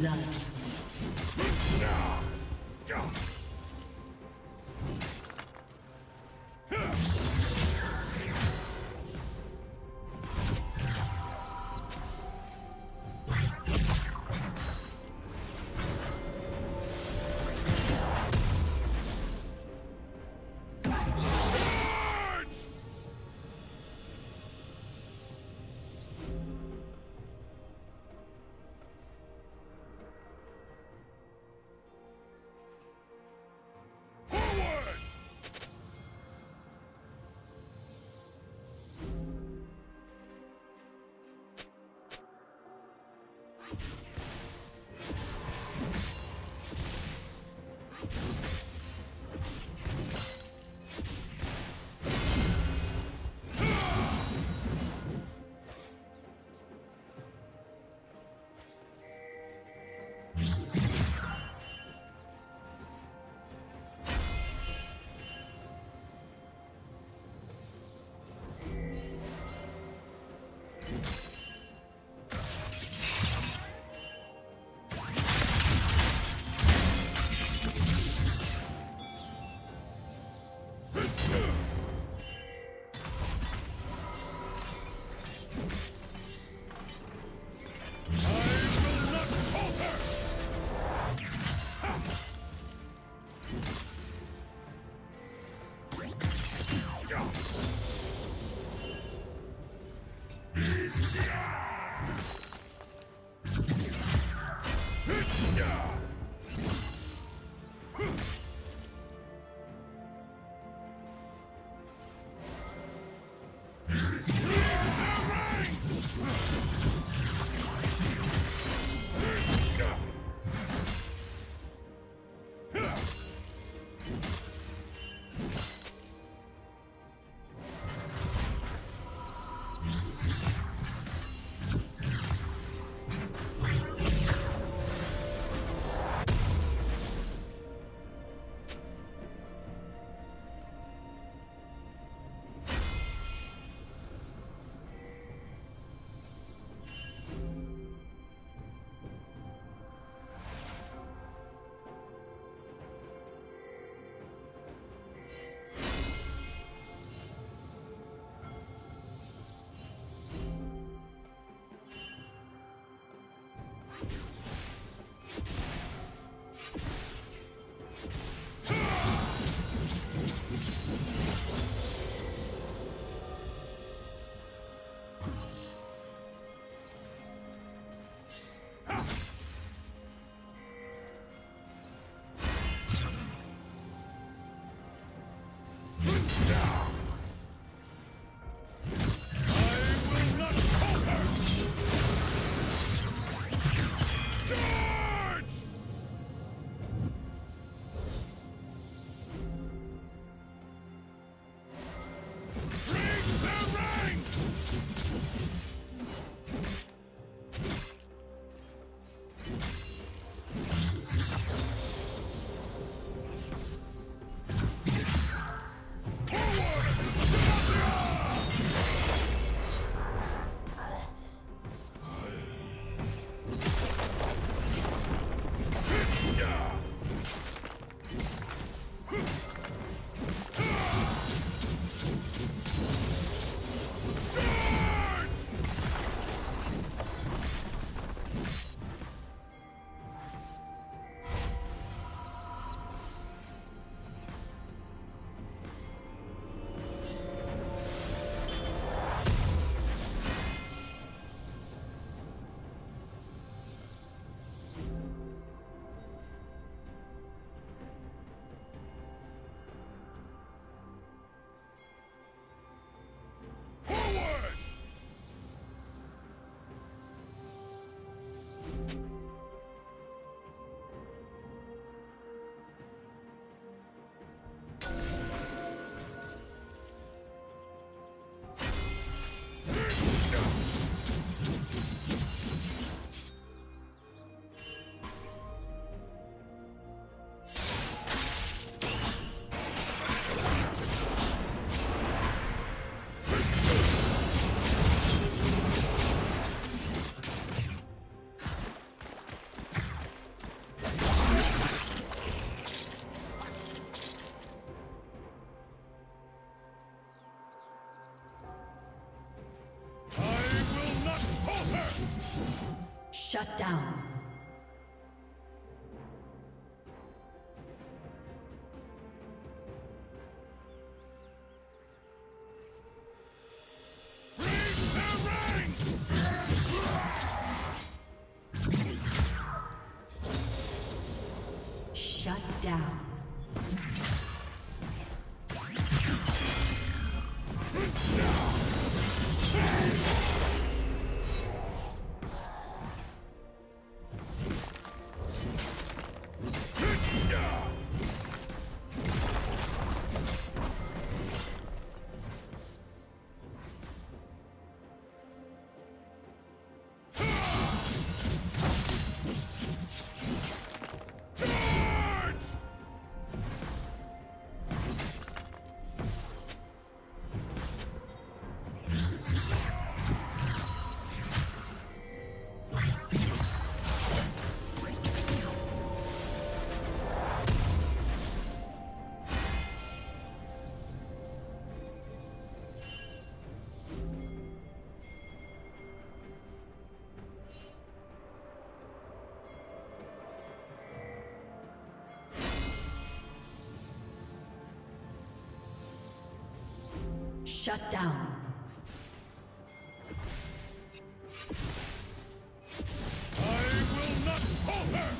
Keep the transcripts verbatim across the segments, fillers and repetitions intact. blood. Shut down. Shut down. Shut down. I will not hold her.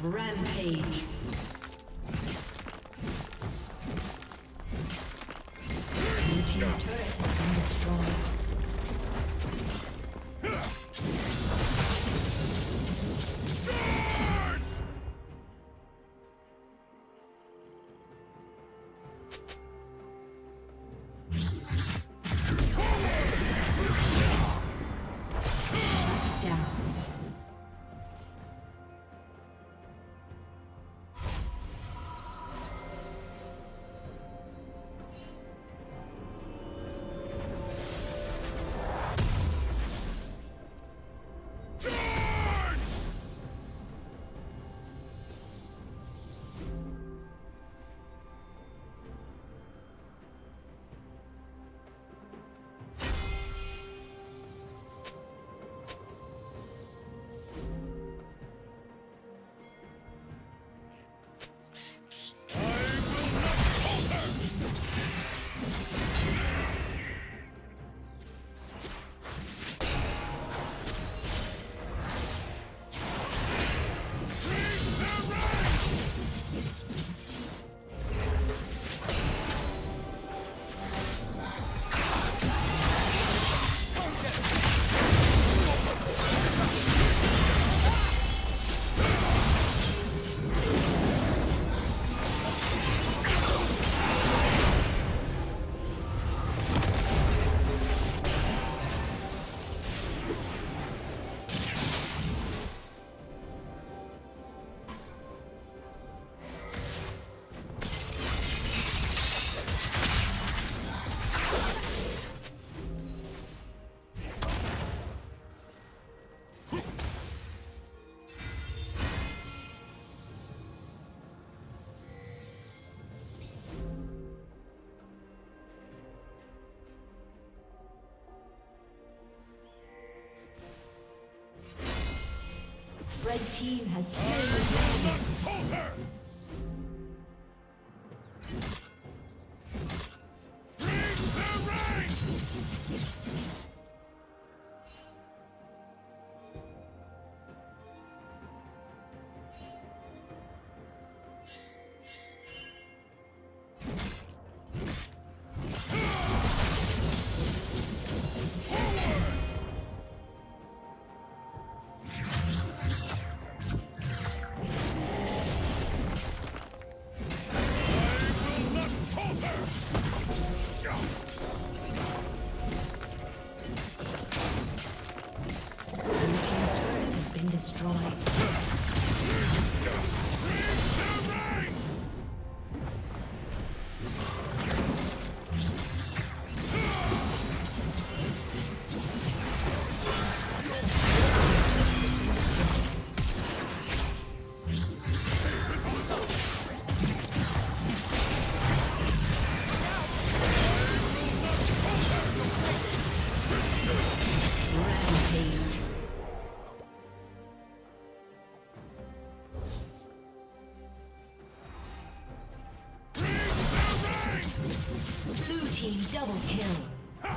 Rampage. Blue team's turret has been destroyed. Red team has slain the dragon. Double kill. Ha!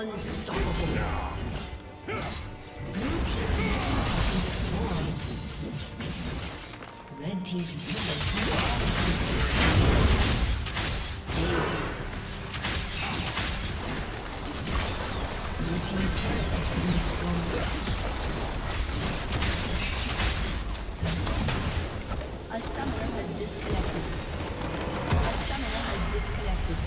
Unstoppable. Blue team. Red team's A summoner has disconnected. A summoner has disconnected.